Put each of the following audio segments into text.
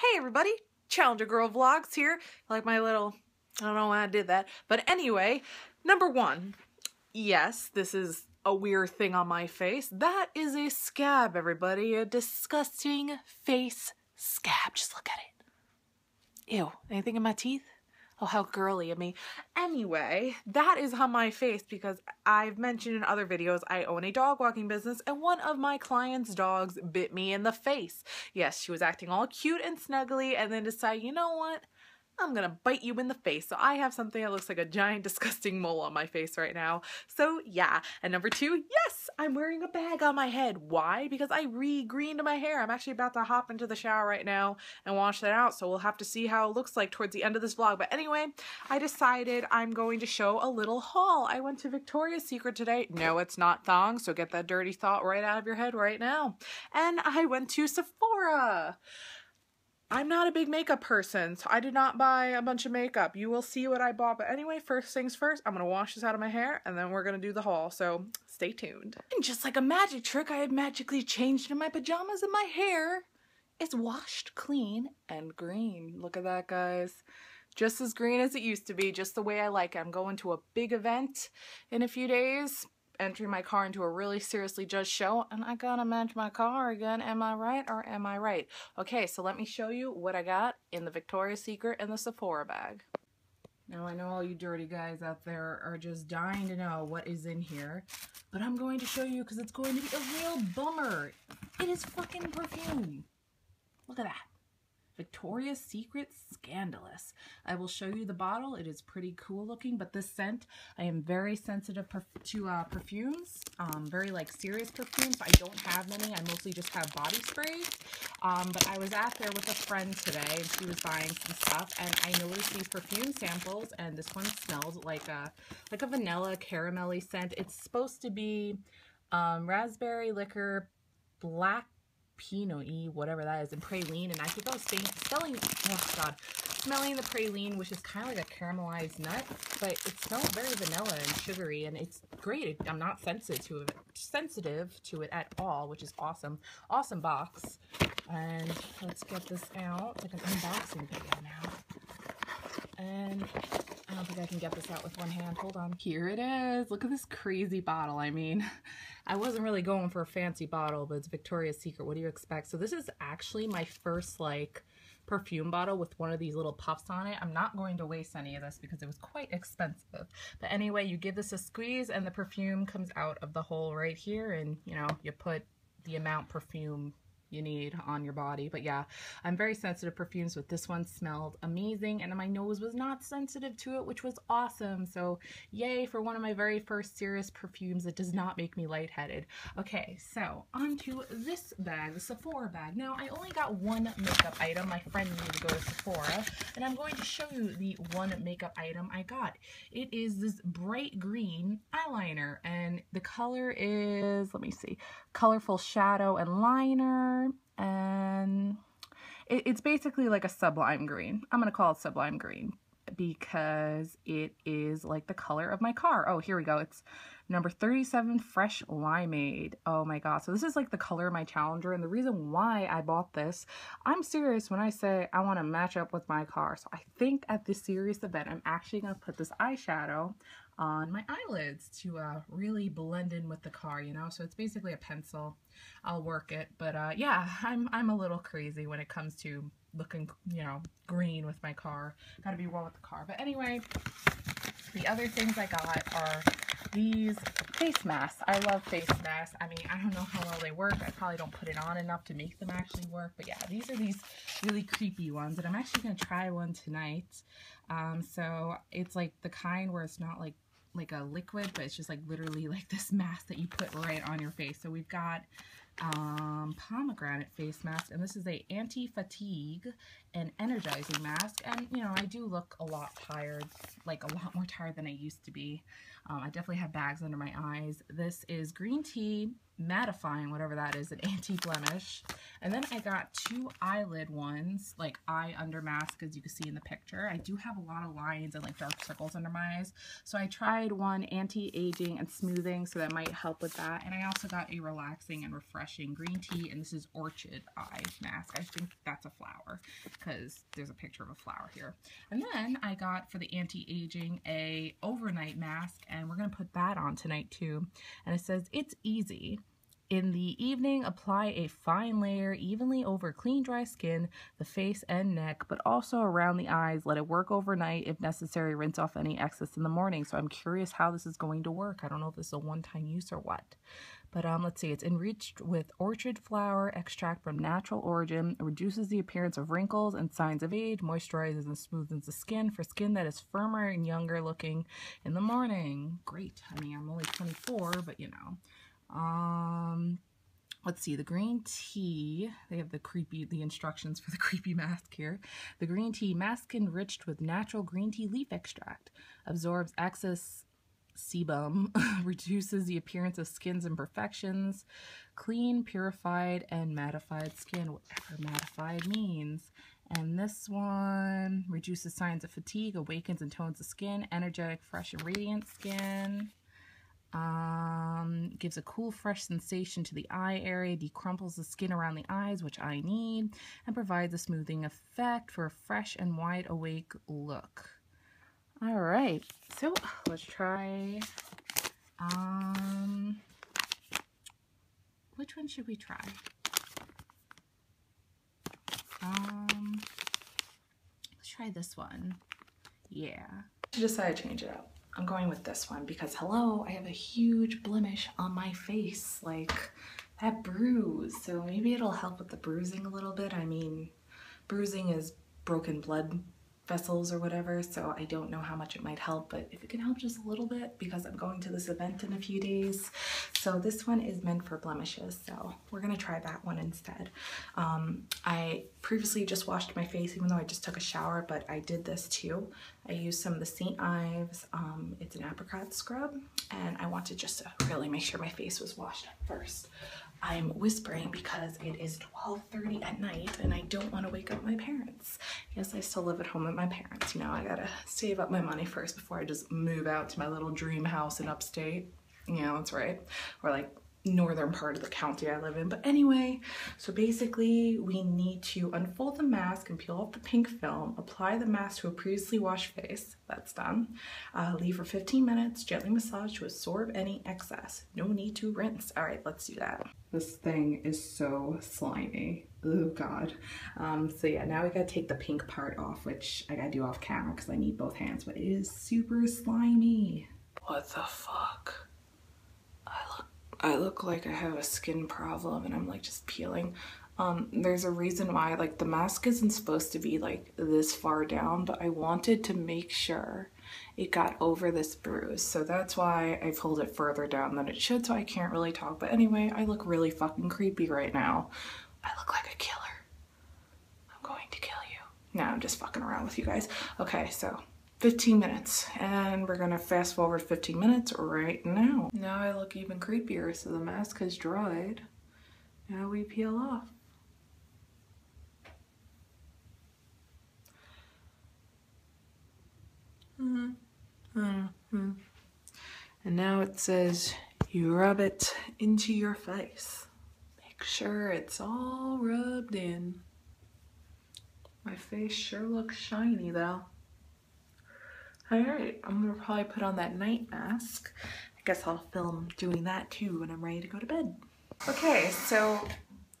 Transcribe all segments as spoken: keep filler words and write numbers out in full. Hey everybody, Challenger Girl Vlogs here. Like my little, I don't know why I did that. But anyway, number one, yes, this is a weird thing on my face. That is a scab, everybody. A disgusting face scab. Just look at it. Ew, anything in my teeth? Oh, how girly of me. Anyway, that is on my face because I've mentioned in other videos I own a dog walking business and one of my clients' dogs bit me in the face. Yes, she was acting all cute and snuggly and then decided, you know what? I'm gonna bite you in the face. So I have something that looks like a giant disgusting mole on my face right now. So yeah. And number two, yes, I'm wearing a bag on my head. Why? Because I re-greened my hair. I'm actually about to hop into the shower right now and wash that out. So we'll have to see how it looks like towards the end of this vlog. But anyway, I decided I'm going to show a little haul. I went to Victoria's Secret today. No, it's not thong. So get that dirty thought right out of your head right now. And I went to Sephora. I'm not a big makeup person, so I did not buy a bunch of makeup. You will see what I bought. But anyway, first things first, I'm going to wash this out of my hair, and then we're going to do the haul, so stay tuned. And just like a magic trick, I had magically changed in my pajamas, and my hair is washed clean and green. Look at that, guys. Just as green as it used to be, just the way I like it. I'm going to a big event in a few days, entering my car into a really seriously judged show, and I gotta match my car again. Am I right or am I right? Okay, so let me show you what I got in the Victoria's Secret and the Sephora bag. Now I know all you dirty guys out there are just dying to know what is in here, but I'm going to show you because it's going to be a real bummer. It is fucking perfume. Look at that. Victoria's Secret Scandalous. I will show you the bottle. It is pretty cool looking, but this scent, I am very sensitive perf to uh, perfumes, um, very like serious perfumes. I don't have many. I mostly just have body sprays, um, but I was out there with a friend today and she was buying some stuff and I noticed these perfume samples and this one smells like a, like a vanilla caramelly scent. It's supposed to be um, raspberry liqueur, black Pinot, whatever that is, and praline, and I think I was smelling, oh god, smelling the praline, which is kind of like a caramelized nut, but it smells very vanilla and sugary, and it's great. I'm not sensitive to it, sensitive to it at all, which is awesome. Awesome box, and let's get this out. It's like an unboxing video now, and I don't think I can get this out with one hand. Hold on. Here it is. Look at this crazy bottle. I mean, I wasn't really going for a fancy bottle, but it's Victoria's Secret. What do you expect? So this is actually my first like perfume bottle with one of these little puffs on it. I'm not going to waste any of this because it was quite expensive. But anyway, you give this a squeeze and the perfume comes out of the hole right here. And you know, you put the amount perfume you need on your body. But yeah, I'm very sensitive to perfumes, but this one smelled amazing and my nose was not sensitive to it, which was awesome. So yay for one of my very first serious perfumes that does not make me lightheaded. Okay, so onto this bag, the Sephora bag. Now I only got one makeup item. My friend needed to go to Sephora and I'm going to show you the one makeup item I got. It is this bright green eyeliner and the color is, let me see, Colorful Shadow and Liner. And it, it's basically like a sublime green. I'm gonna call it sublime green because it is like the color of my car. Oh, here we go. It's number thirty-seven, Fresh Limeade. Oh my god. So this is like the color of my Challenger, and the reason why I bought this, I'm serious when I say I want to match up with my car. So I think at this serious event, I'm actually gonna put this eyeshadow on my eyelids to uh, really blend in with the car, you know? So it's basically a pencil. I'll work it, but uh, yeah, I'm, I'm a little crazy when it comes to looking, you know, green with my car. Gotta be well with the car. But anyway, the other things I got are these face masks. I love face masks. I mean, I don't know how well they work. I probably don't put it on enough to make them actually work. But yeah, these are these really creepy ones, and I'm actually gonna try one tonight. Um, so it's like the kind where it's not like like a liquid, but it's just like literally like this mask that you put right on your face. So we've got um, pomegranate face mask, and this is a anti-fatigue and energizing mask. And you know, I do look a lot tired, like a lot more tired than I used to be. Um, I definitely have bags under my eyes. This is green tea mattifying, whatever that is, an anti-blemish. And then I got two eyelid ones, like eye under mask, as you can see in the picture. I do have a lot of lines and like dark circles under my eyes. So I tried one anti-aging and smoothing, so that might help with that. And I also got a relaxing and refreshing green tea, and this is orchid eye mask. I think that's a flower. because there's a picture of a flower here. And then I got for the anti-aging a overnight mask, and we're going to put that on tonight too. And it says, it's easy. In the evening, apply a fine layer evenly over clean, dry skin, the face and neck, but also around the eyes. Let it work overnight. If necessary, rinse off any excess in the morning. So I'm curious how this is going to work. I don't know if this is a one-time use or what. But um, let's see, it's enriched with orchid flower extract from natural origin. It reduces the appearance of wrinkles and signs of age, moisturizes and smoothens the skin for skin that is firmer and younger looking in the morning. Great. I mean, I'm only twenty-four, but you know. Um, let's see, the green tea, they have the creepy, the instructions for the creepy mask here. The green tea mask enriched with natural green tea leaf extract, absorbs excess sebum, reduces the appearance of skin's imperfections, clean, purified, and mattified skin, whatever mattified means. And this one reduces signs of fatigue, awakens and tones the skin, energetic, fresh, and radiant skin. Um, gives a cool, fresh sensation to the eye area, decrumples the skin around the eyes, which I need, and provides a smoothing effect for a fresh and wide awake look. All right, so let's try, um, which one should we try? Um, let's try this one. Yeah. I decided to change it up. I'm going with this one because, hello, I have a huge blemish on my face, like that bruise. So maybe it'll help with the bruising a little bit. I mean, bruising is broken blood vessels or whatever, so I don't know how much it might help, but if it can help just a little bit, because I'm going to this event in a few days. So this one is meant for blemishes, so we're gonna try that one instead. Um, I previously just washed my face, even though I just took a shower, but I did this too. I used some of the Saint Ives, um, it's an apricot scrub, and I wanted just to really make sure my face was washed up first. I'm whispering because it is twelve thirty at night and I don't want to wake up my parents. Yes, I still live at home with my parents. You know, I gotta save up my money first before I just move out to my little dream house in upstate. Yeah, that's right. Or like northern part of the county I live in. But anyway, so basically we need to unfold the mask and peel off the pink film, apply the mask to a previously washed face. That's done. Uh, leave for fifteen minutes, gently massage to absorb any excess. No need to rinse. All right, let's do that. This thing is so slimy. Oh God. Um, so yeah, now we gotta take the pink part off, which I gotta do off camera because I need both hands, but it is super slimy. What the fuck? I look I look like I have a skin problem and I'm like just peeling. Um, there's a reason why, like, the mask isn't supposed to be like this far down, but I wanted to make sure it got over this bruise. So that's why I pulled it further down than it should, so I can't really talk. But anyway, I look really fucking creepy right now. I look like a killer. I'm going to kill you. No, I'm just fucking around with you guys. Okay, so fifteen minutes, and we're gonna fast forward fifteen minutes right now. Now I look even creepier, so the mask has dried. Now we peel off. Mm-hmm. And now it says you rub it into your face. Make sure it's all rubbed in. My face sure looks shiny though. Alright, I'm gonna probably put on that night mask. I guess I'll film doing that too when I'm ready to go to bed. Okay, so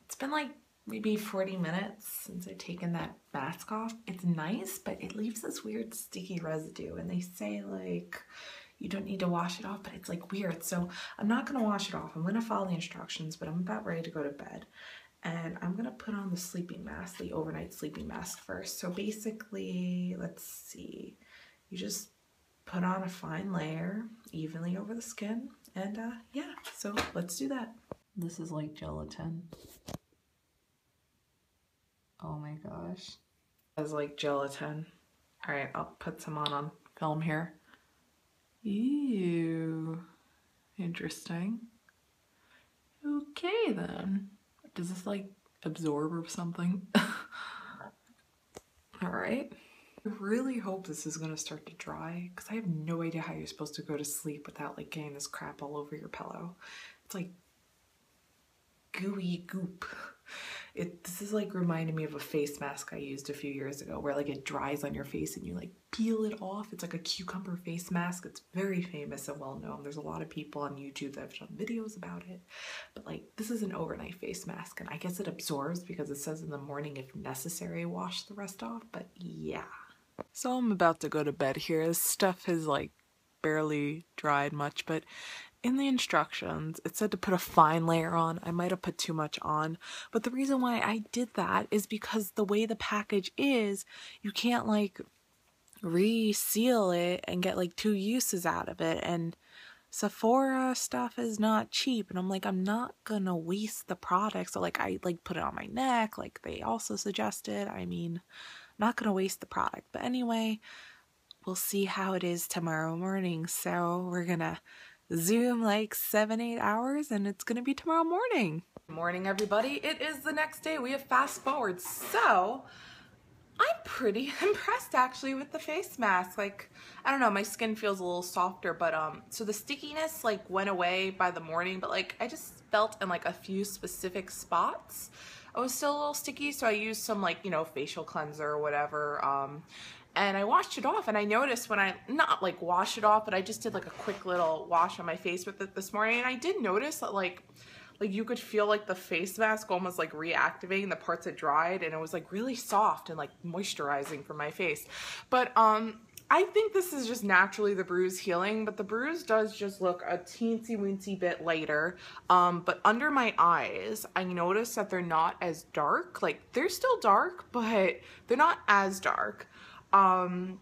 it's been like maybe forty minutes since I've taken that mask off. It's nice, but it leaves this weird sticky residue, and they say like you don't need to wash it off, but it's like weird. So I'm not gonna wash it off. I'm gonna follow the instructions, but I'm about ready to go to bed. And I'm gonna put on the sleeping mask, the overnight sleeping mask first. So basically, let's see. You just put on a fine layer evenly over the skin, and uh, yeah, so let's do that. This is like gelatin. Oh my gosh. It's like gelatin. All right, I'll put some on on film here. Ew, interesting. Okay then. Does this like absorb or something? All right. I really hope this is going to start to dry, because I have no idea how you're supposed to go to sleep without like getting this crap all over your pillow. It's like gooey goop. It, this is like reminding me of a face mask I used a few years ago where like it dries on your face and you like peel it off. It's like a cucumber face mask. It's very famous and well known. There's a lot of people on YouTube that have done videos about it. But like this is an overnight face mask, and I guess it absorbs because it says in the morning if necessary wash the rest off, but yeah. So I'm about to go to bed here. This stuff has like barely dried much, but in the instructions, it said to put a fine layer on. I might have put too much on, but the reason why I did that is because the way the package is, you can't like reseal it and get like two uses out of it, and Sephora stuff is not cheap, and I'm like, I'm not gonna waste the product. So like I like put it on my neck like they also suggested. I mean, not gonna waste the product. But anyway, we'll see how it is tomorrow morning. So we're gonna Zoom like seven, eight hours, and it's gonna be tomorrow morning. Morning, everybody. It is the next day. We have fast forward. So I'm pretty impressed actually with the face mask. Like, I don't know, my skin feels a little softer, but um, so the stickiness like went away by the morning, but like I just felt in like a few specific spots I was still a little sticky, so I used some like, you know, facial cleanser or whatever. Um, And I washed it off, and I noticed when I, not like wash it off, but I just did like a quick little wash on my face with it this morning, and I did notice that like, like you could feel like the face mask almost like reactivating the parts that dried, and it was like really soft and like moisturizing for my face. But um, I think this is just naturally the bruise healing, but the bruise does just look a teensy weensy bit lighter. Um, but under my eyes, I noticed that they're not as dark. Like they're still dark, but they're not as dark. Um,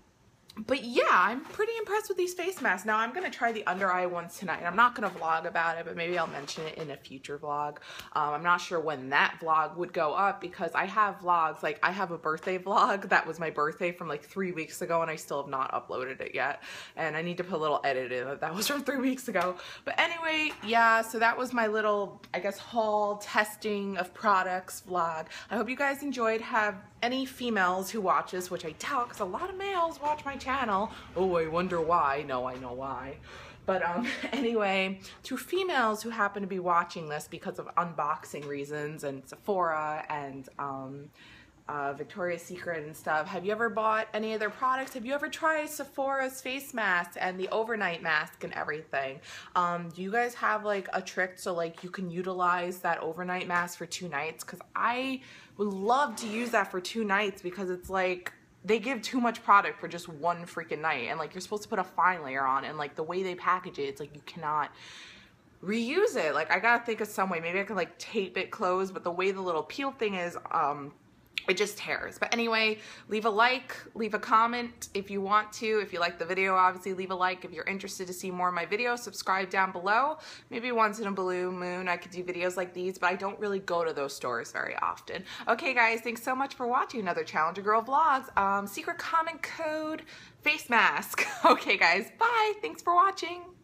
but yeah, I'm pretty impressed with these face masks. Now I'm going to try the under eye ones tonight. I'm not going to vlog about it, but maybe I'll mention it in a future vlog. Um, I'm not sure when that vlog would go up because I have vlogs, like I have a birthday vlog that was my birthday from like three weeks ago and I still have not uploaded it yet. And I need to put a little edit in that that was from three weeks ago. But anyway, yeah, so that was my little, I guess, haul testing of products vlog. I hope you guys enjoyed. Have any females who watch this, which I doubt because a lot of males watch my channel. Oh, I wonder why. No, I know why. But um, anyway, to females who happen to be watching this because of unboxing reasons and Sephora and um, uh, Victoria's Secret and stuff, have you ever bought any of their products? Have you ever tried Sephora's face mask and the overnight mask and everything? Um, do you guys have like a trick so like you can utilize that overnight mask for two nights? Because I would love to use that for two nights because it's like, they give too much product for just one freaking night, and like you're supposed to put a fine layer on, and like the way they package it, it's like you cannot reuse it. Like I gotta think of some way. Maybe I could like tape it closed, but the way the little peel thing is, um, it just tears. But anyway, leave a like, leave a comment if you want to. If you like the video, obviously leave a like. If you're interested to see more of my videos, subscribe down below. Maybe once in a blue moon I could do videos like these, but I don't really go to those stores very often. Okay guys, thanks so much for watching another Challenger Girl Vlogs. Um, secret comment code, face mask. Okay guys, bye. Thanks for watching.